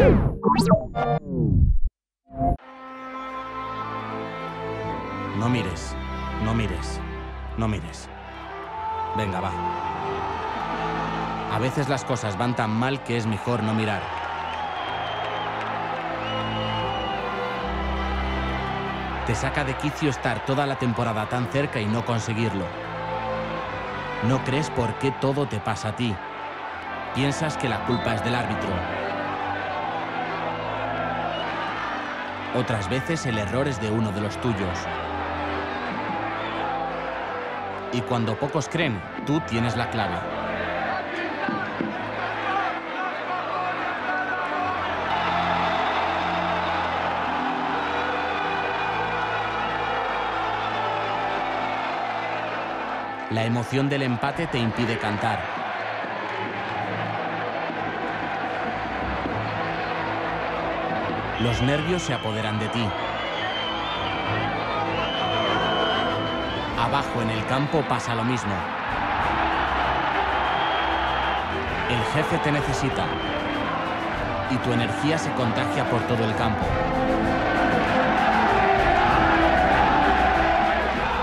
No mires, no mires, no mires. Venga, va. A veces las cosas van tan mal que es mejor no mirar. Te saca de quicio estar toda la temporada tan cerca y no conseguirlo. No crees por qué todo te pasa a ti. Piensas que la culpa es del árbitro. Otras veces el error es de uno de los tuyos. Y cuando pocos creen, tú tienes la clave. La emoción del empate te impide cantar. Los nervios se apoderan de ti. Abajo en el campo pasa lo mismo. El jefe te necesita. Y tu energía se contagia por todo el campo.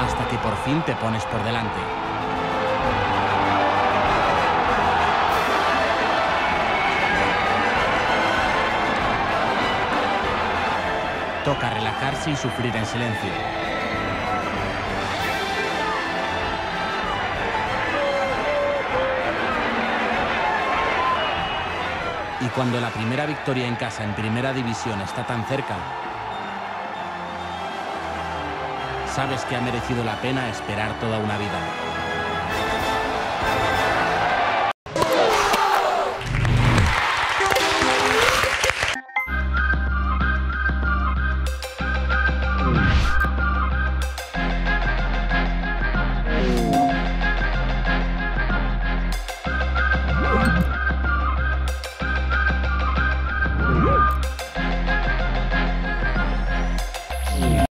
Hasta que por fin te pones por delante. Toca relajarse y sufrir en silencio. Y cuando la primera victoria en casa en Primera División está tan cerca, sabes que ha merecido la pena esperar toda una vida.